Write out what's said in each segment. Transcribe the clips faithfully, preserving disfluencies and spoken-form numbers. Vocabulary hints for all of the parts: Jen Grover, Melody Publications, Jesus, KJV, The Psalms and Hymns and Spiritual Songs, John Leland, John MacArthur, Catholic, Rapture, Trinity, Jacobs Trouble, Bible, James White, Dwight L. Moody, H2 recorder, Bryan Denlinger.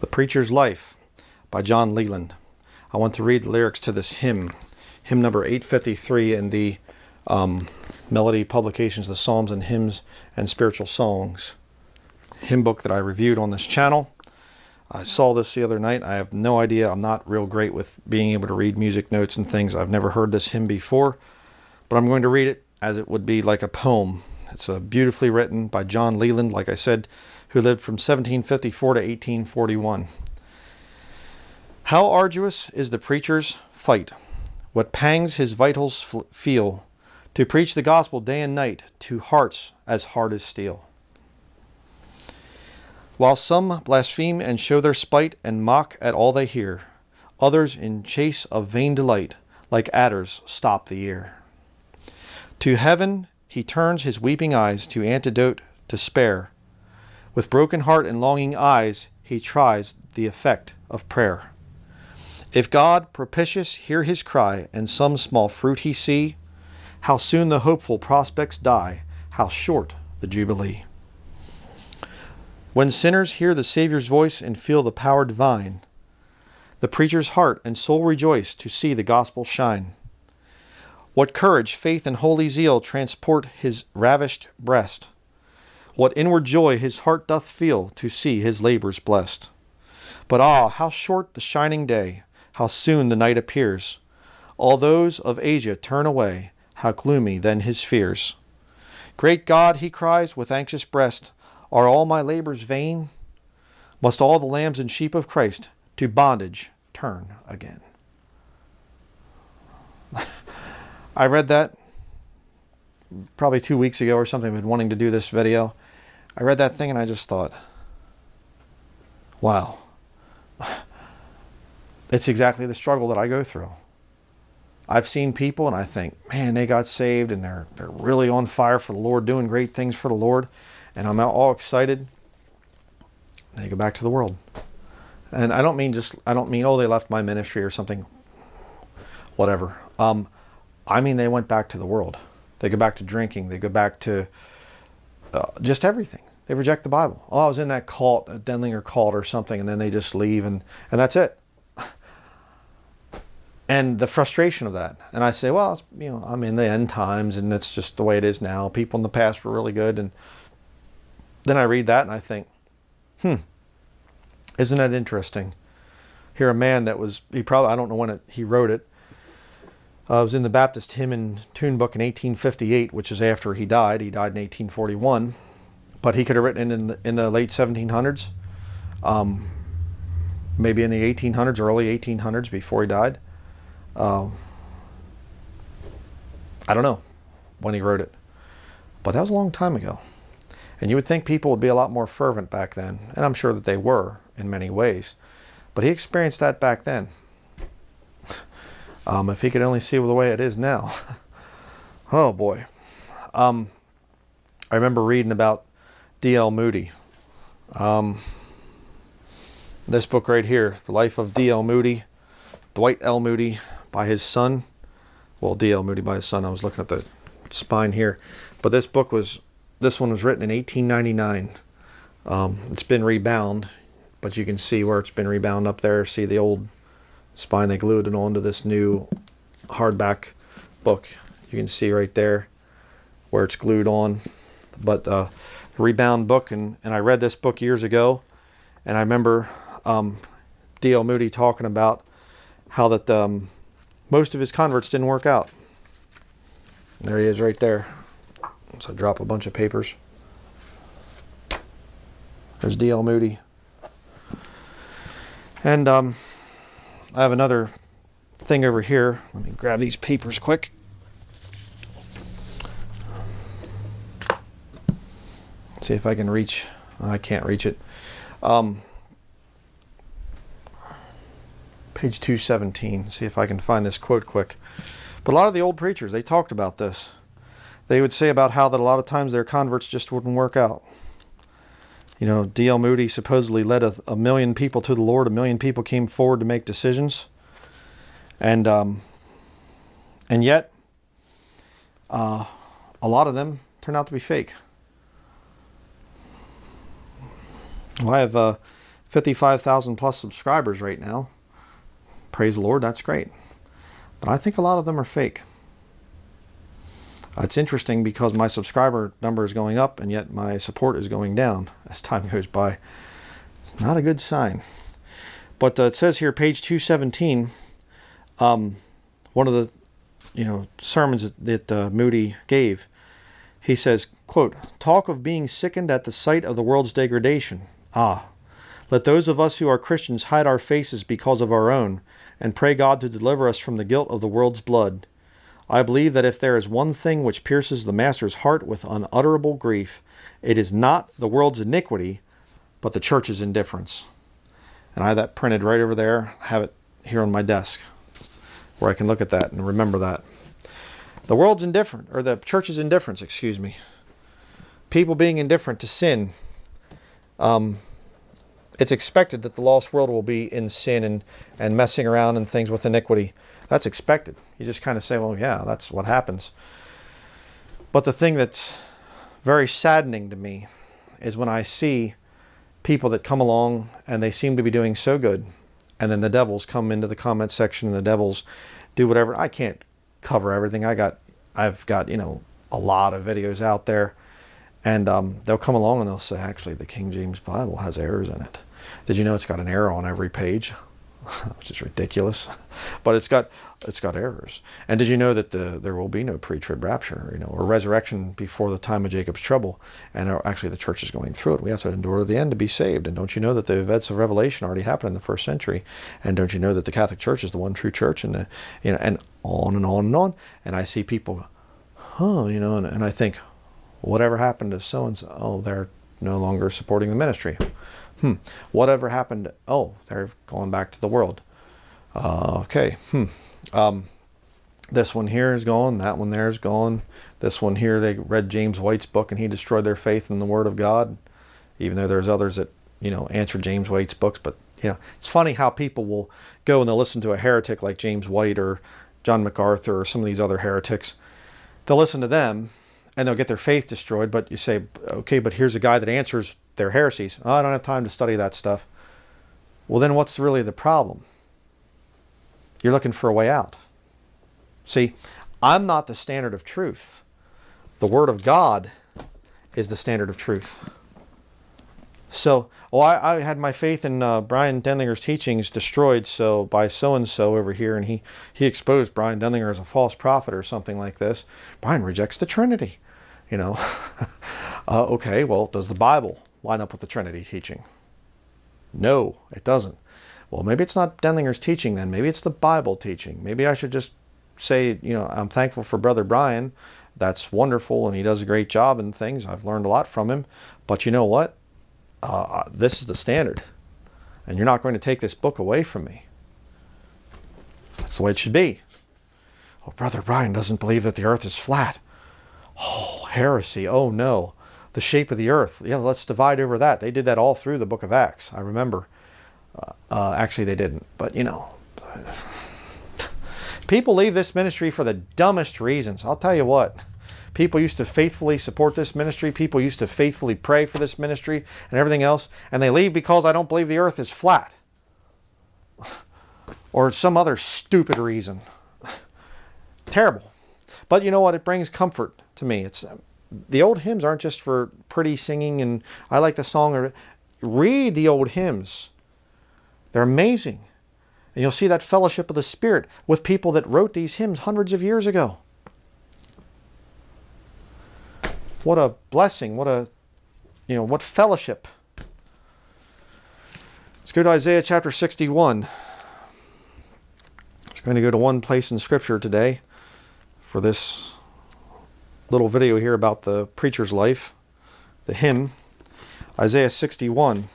The Preacher's Life by John Leland. I want to read the lyrics to this hymn, hymn number eight fifty-three in the um, Melody Publications, The Psalms and Hymns and Spiritual Songs hymn book that I reviewed on this channel. I saw this the other night. I have no idea. I'm not real great with being able to read music notes and things. I've never heard this hymn before, but I'm going to read it as it would be like a poem. It's uh, beautifully written by John Leland, like I said, who lived from seventeen fifty-four to eighteen forty-one. How arduous is the preacher's fight, what pangs his vitals feel, to preach the gospel day and night to hearts as hard as steel. While some blaspheme and show their spite and mock at all they hear, others in chase of vain delight, like adders, stop the ear. To heaven he turns his weeping eyes to antidote despair. With broken heart and longing eyes he tries the effect of prayer. If God propitious hear his cry and some small fruit he see, how soon the hopeful prospects die, how short the jubilee. When sinners hear the Savior's voice and feel the power divine, the preacher's heart and soul rejoice to see the gospel shine. What courage, faith, and holy zeal transport his ravished breast. What inward joy his heart doth feel to see his labors blessed. But ah, how short the shining day, how soon the night appears. All those of Asia turn away, how gloomy then his fears. Great God, he cries with anxious breast, are all my labors vain? Must all the lambs and sheep of Christ to bondage turn again? I read that probably two weeks ago or something. I've been wanting to do this video. I read that thing and I just thought, wow. It's exactly the struggle that I go through. I've seen people and I think, man, they got saved and they're, they're really on fire for the Lord, doing great things for the Lord. And I'm all excited. They go back to the world. And I don't mean just, I don't mean, oh, they left my ministry or something, whatever. Um, I mean, they went back to the world. They go back to drinking. They go back to uh, just everything. They reject the Bible. Oh, I was in that cult, a Denlinger cult or something, and then they just leave, and, and that's it. And the frustration of that. And I say, well, it's, you know, I'm in the end times, and that's just the way it is now. People in the past were really good, and then I read that and I think, hmm, isn't that interesting? Here a man that was, he probably, I don't know when it, he wrote it. Uh, it was in the Baptist Hymn and Tune Book in eighteen fifty-eight, which is after he died. He died in eighteen forty-one, but he could have written it in the, in the late seventeen hundreds, um, maybe in the eighteen hundreds, early eighteen hundreds before he died. Uh, I don't know when he wrote it, but that was a long time ago. And you would think people would be a lot more fervent back then. And I'm sure that they were in many ways. But he experienced that back then. Um, if he could only see the way it is now. Oh, boy. Um, I remember reading about D L Moody. Um, this book right here, The Life of D L Moody. Dwight L. Moody by his son. Well, D L Moody by his son. I was looking at the spine here. But this book was... This one was written in eighteen ninety-nine. Um, it's been rebound, but you can see where it's been rebound up there. See the old spine. They glued it onto this new hardback book. You can see right there where it's glued on. But uh, rebound book, and, and I read this book years ago, and I remember um, D L Moody talking about how that um, most of his converts didn't work out. There he is right there. So drop a bunch of papers. There's D L Moody. And um, I have another thing over here. Let me grab these papers quick. See if I can reach. I can't reach it. Um, page two seventeen. See if I can find this quote quick. But a lot of the old preachers, they talked about this. They would say about how that a lot of times their converts just wouldn't work out. You know, D L Moody supposedly led a, a million people to the Lord. A million people came forward to make decisions. And um, and yet, uh, a lot of them turned out to be fake. Well, I have uh, fifty-five thousand plus subscribers right now. Praise the Lord, that's great. But I think a lot of them are fake. It's interesting because my subscriber number is going up and yet my support is going down as time goes by. It's not a good sign. But uh, it says here, page two seventeen, um, one of the you know sermons that, that uh, Moody gave, he says, quote, "Talk of being sickened at the sight of the world's degradation. Ah, let those of us who are Christians hide our faces because of our own and pray God to deliver us from the guilt of the world's blood. I believe that if there is one thing which pierces the Master's heart with unutterable grief, it is not the world's iniquity, but the church's indifference." And I have that printed right over there. I have it here on my desk where I can look at that and remember that. The world's indifferent, or the church's indifference, excuse me. People being indifferent to sin. Um, it's expected that the lost world will be in sin and, and messing around and things with iniquity. That's expected. You just kind of say, well, yeah, that's what happens. But the thing that's very saddening to me is when I see people that come along and they seem to be doing so good, and then the devils come into the comment section and the devils do whatever. I can't cover everything. I got, I've got, you know, a lot of videos out there, and um, they'll come along and they'll say, actually, the King James Bible has errors in it. Did you know it's got an error on every page? Which is ridiculous, but it's got it's got errors. And did you know that the, there will be no pre-trib rapture, you know, or resurrection before the time of Jacob's trouble? And actually, the church is going through it. We have to endure to the end to be saved. And don't you know that the events of Revelation already happened in the first century? And don't you know that the Catholic Church is the one true church? And the, you know, and on and on and on. And I see people, huh, you know, and, and I think, whatever happened to so and so? Oh, they're no longer supporting the ministry. Hmm. Whatever happened? Oh, they're going back to the world. Uh, okay. Hmm. Um, this one here is gone. That one there is gone. This one here, they read James White's book and he destroyed their faith in the Word of God. Even though there's others that, you know, answer James White's books. But, you know, it's funny how people will go and they'll listen to a heretic like James White or John MacArthur or some of these other heretics. They'll listen to them and they'll get their faith destroyed. But you say, okay, but here's a guy that answers their heresies. Oh, I don't have time to study that stuff. Well, then what's really the problem? You're looking for a way out. See, I'm not the standard of truth. The Word of God is the standard of truth. So, oh, I, I had my faith in uh, Bryan Denlinger's teachings destroyed so by so-and-so over here, and he, he exposed Bryan Denlinger as a false prophet or something like this. Bryan rejects the Trinity, you know. uh, okay, well, does the Bible line up with the Trinity teaching? No, it doesn't. Well, maybe it's not Denlinger's teaching then. Maybe it's the Bible teaching. Maybe I should just say, you know, I'm thankful for Brother Bryan. That's wonderful, and he does a great job and things. I've learned a lot from him. But you know what? Uh, this is the standard. And you're not going to take this book away from me. That's the way it should be. Oh, Brother Bryan doesn't believe that the earth is flat. Oh, heresy. Oh, no. The shape of the earth. Yeah, let's divide over that. They did that all through the book of Acts. I remember. Uh, uh, actually, they didn't. But, you know. People leave this ministry for the dumbest reasons. I'll tell you what. People used to faithfully support this ministry. People used to faithfully pray for this ministry and everything else. And they leave because I don't believe the earth is flat. Or some other stupid reason. Terrible. But you know what? It brings comfort to me. It's... The old hymns aren't just for pretty singing and I like the song. Or read the old hymns. They're amazing. And you'll see that fellowship of the Spirit with people that wrote these hymns hundreds of years ago. What a blessing. What a, you know, what fellowship. Let's go to Isaiah chapter sixty-one. I'm just going to go to one place in Scripture today for this little video here about the preacher's life, the hymn, Isaiah sixty-one.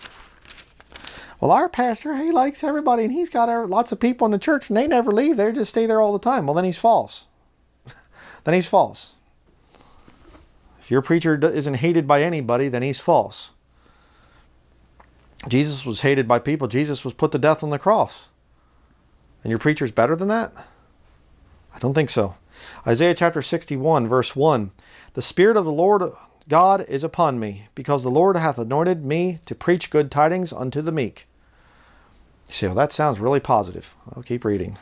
Well, our pastor, he likes everybody, and he's got lots of people in the church, and they never leave. They just stay there all the time. Well, then he's false. Then he's false. If your preacher isn't hated by anybody, then he's false. Jesus was hated by people. Jesus was put to death on the cross. And your preacher's better than that? I don't think so. Isaiah chapter sixty-one, verse one. The Spirit of the Lord God is upon me, because the Lord hath anointed me to preach good tidings unto the meek. You say, well, that sounds really positive. I'll keep reading.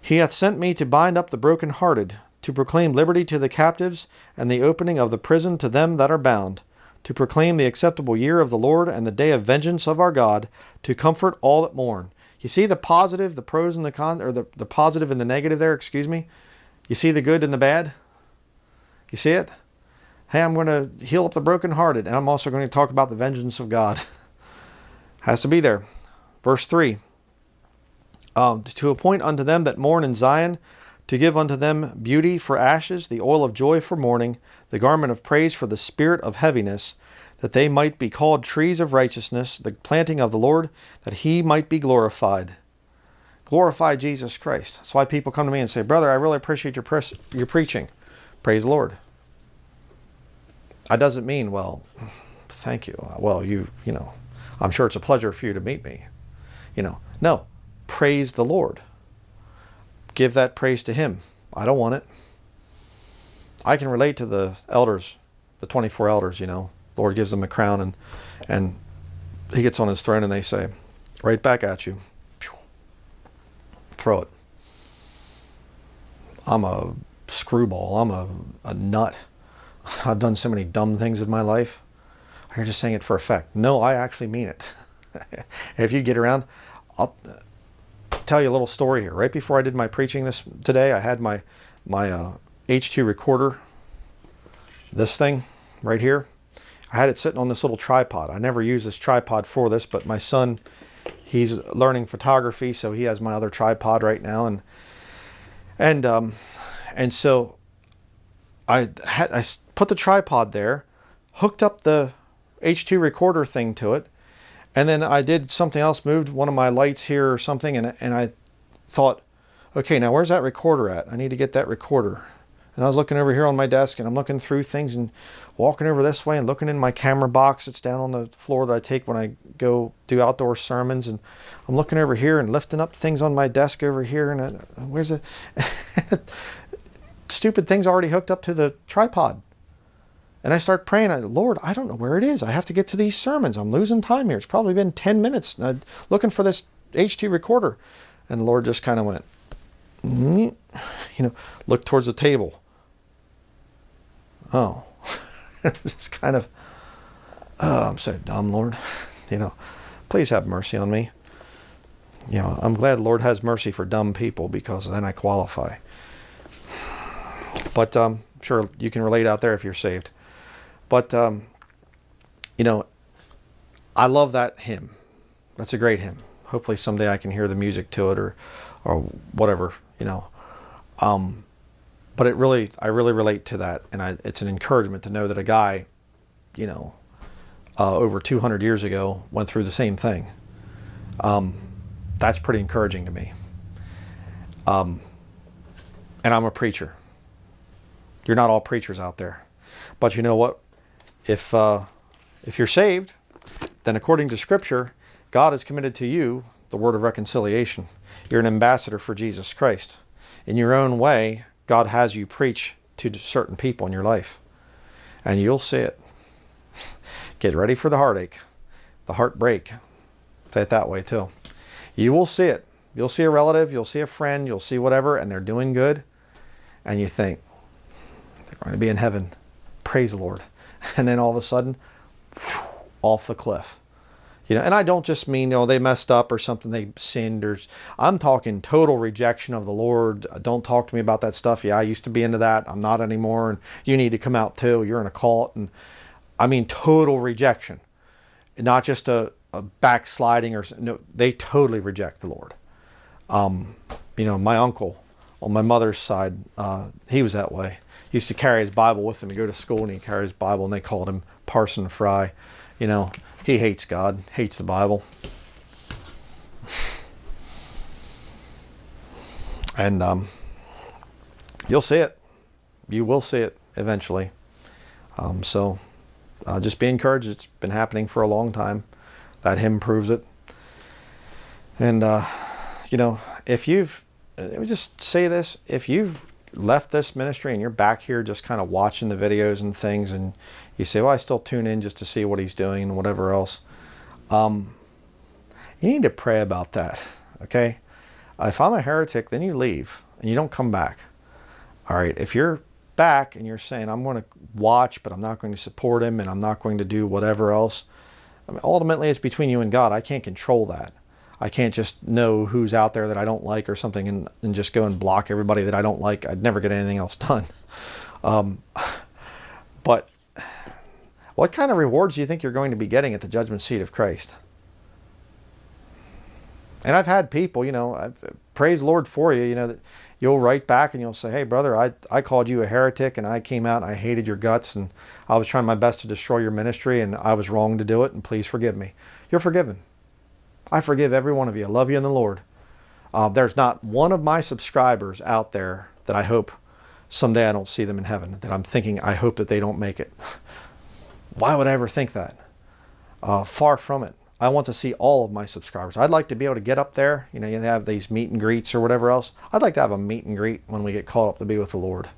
He hath sent me to bind up the brokenhearted, to proclaim liberty to the captives, and the opening of the prison to them that are bound, to proclaim the acceptable year of the Lord and the day of vengeance of our God, to comfort all that mourn. You see the positive, the pros and the cons, or the, the positive and the negative there, excuse me. You see the good and the bad? You see it? Hey, I'm going to heal up the brokenhearted, and I'm also going to talk about the vengeance of God. Has to be there. Verse three. Um, to appoint unto them that mourn in Zion, to give unto them beauty for ashes, the oil of joy for mourning, the garment of praise for the spirit of heaviness, that they might be called trees of righteousness, the planting of the Lord, that he might be glorified. Glorify Jesus Christ. That's why people come to me and say, brother, I really appreciate your, pres your preaching. Praise the Lord. That doesn't mean, well, thank you. Well, you, you know, I'm sure it's a pleasure for you to meet me. You know, no, praise the Lord. Give that praise to him. I don't want it. I can relate to the elders, the twenty-four elders, you know. The Lord gives them a crown and, and he gets on his throne and they say, right back at you. Throw it. I'm a screwball. I'm a, a nut. I've done so many dumb things in my life. You're just saying it for effect. No, I actually mean it. If you get around, I'll tell you a little story here. Right before I did my preaching this today, I had my, my uh, H two recorder, this thing right here. I had it sitting on this little tripod. I never use this tripod for this, but my son, he's learning photography, so he has my other tripod right now. And and um, and so I had I put the tripod there, hooked up the H two recorder thing to it, and then I did something else, moved one of my lights here or something, and and I thought, okay, now where's that recorder at? I need to get that recorder. And I was looking over here on my desk, and I'm looking through things and walking over this way and looking in my camera box. It's down on the floor that I take when I go do outdoor sermons. And I'm looking over here and lifting up things on my desk over here. And I, where's the stupid thing's already hooked up to the tripod. And I start praying, I, Lord, I don't know where it is. I have to get to these sermons. I'm losing time here. It's probably been ten minutes uh, looking for this H T recorder. And the Lord just kind of went, mm-hmm. You know, looked towards the table. Oh, it's kind of, oh, I'm so dumb, Lord. You know, please have mercy on me. You know, I'm glad the Lord has mercy for dumb people, because then I qualify. But um, I'm sure you can relate out there if you're saved. But, um, you know, I love that hymn. That's a great hymn. Hopefully someday I can hear the music to it or, or whatever, you know. Um, but it really, I really relate to that. And I, it's an encouragement to know that a guy, you know, uh, over two hundred years ago went through the same thing. Um, that's pretty encouraging to me. Um, and I'm a preacher. You're not all preachers out there, but you know what? If, uh, if you're saved, then according to Scripture, God has committed to you the word of reconciliation. You're an ambassador for Jesus Christ. In your own way, God has you preach to certain people in your life. And you'll see it. Get ready for the heartache, the heartbreak. Say it that way too. You will see it. You'll see a relative, you'll see a friend, you'll see whatever, and they're doing good. And you think, they're going to be in heaven. Praise the Lord. And then all of a sudden, off the cliff. You know, and I don't just mean, oh, they messed up or something, they sinned. Or, I'm talking total rejection of the Lord. Don't talk to me about that stuff. Yeah, I used to be into that. I'm not anymore. And you need to come out too. You're in a cult. And I mean, total rejection. Not just a, a backsliding or no, they totally reject the Lord. Um, you know, my uncle on my mother's side, uh, he was that way. He used to carry his Bible with him. He'd go to school and he'd carry his Bible, and they called him Parson Fry. You know, he hates God, hates the Bible. And um, you'll see it. You will see it eventually. Um, so uh, just be encouraged. It's been happening for a long time. That hymn proves it. And, uh, you know, if you've, let me just say this, if you've left this ministry and you're back here just kind of watching the videos and things, and you say, well, I still tune in just to see what he's doing and whatever else, um, you need to pray about that, okay? If I'm a heretic, then you leave and you don't come back. All right, if you're back and you're saying, I'm going to watch, but I'm not going to support him and I'm not going to do whatever else, I mean, ultimately it's between you and God. I can't control that. I can't just know who's out there that I don't like or something and, and just go and block everybody that I don't like. I'd never get anything else done. Um, but what kind of rewards do you think you're going to be getting at the judgment seat of Christ? And I've had people, you know, I've, praise Lord for you, you know, that you'll write back and you'll say, hey, brother, I, I called you a heretic and I came out and I hated your guts and I was trying my best to destroy your ministry and I was wrong to do it, and please forgive me. You're forgiven. I forgive every one of you. I love you in the Lord. Uh, there's not one of my subscribers out there that I hope someday I don't see them in heaven, that I'm thinking I hope that they don't make it. Why would I ever think that? Uh, far from it. I want to see all of my subscribers. I'd like to be able to get up there. You know, you have these meet and greets or whatever else. I'd like to have a meet and greet when we get called up to be with the Lord.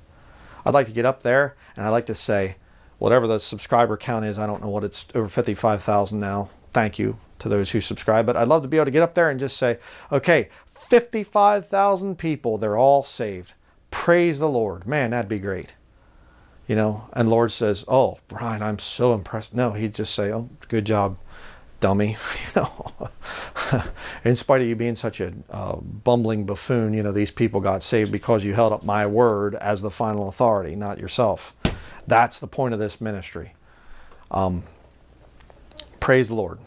I'd like to get up there and I'd like to say, whatever the subscriber count is, I don't know what it's, over fifty-five thousand now. Thank you to those who subscribe, but I'd love to be able to get up there and just say, okay, fifty-five thousand people, they're all saved. Praise the Lord. Man, that'd be great. You know, and the Lord says, oh, Bryan, I'm so impressed. No, he'd just say, oh, good job, dummy. You know, in spite of you being such a uh, bumbling buffoon, you know, these people got saved because you held up my word as the final authority, not yourself. That's the point of this ministry. Um, praise the Lord.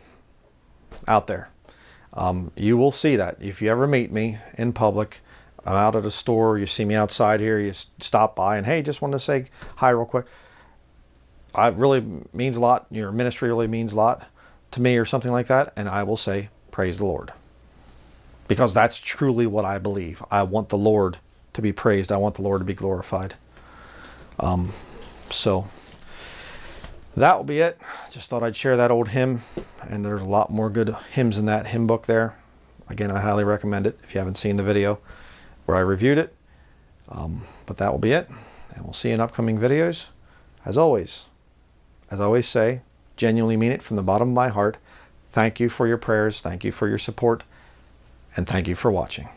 Out there, um, you will see that. If you ever meet me in public, I'm out at a store, you see me outside here, you stop by and, hey, just wanted to say hi real quick. It really means a lot. Your ministry really means a lot to me, or something like that, and I will say, praise the Lord, because that's truly what I believe. I want the Lord to be praised. I want the Lord to be glorified. Um, so that will be it. Just thought I'd share that old hymn, and there's a lot more good hymns in that hymn book there. Again, I highly recommend it if you haven't seen the video where I reviewed it. Um, but that will be it, and we'll see you in upcoming videos. As always, as I always say, genuinely mean it from the bottom of my heart. Thank you for your prayers. Thank you for your support. And thank you for watching.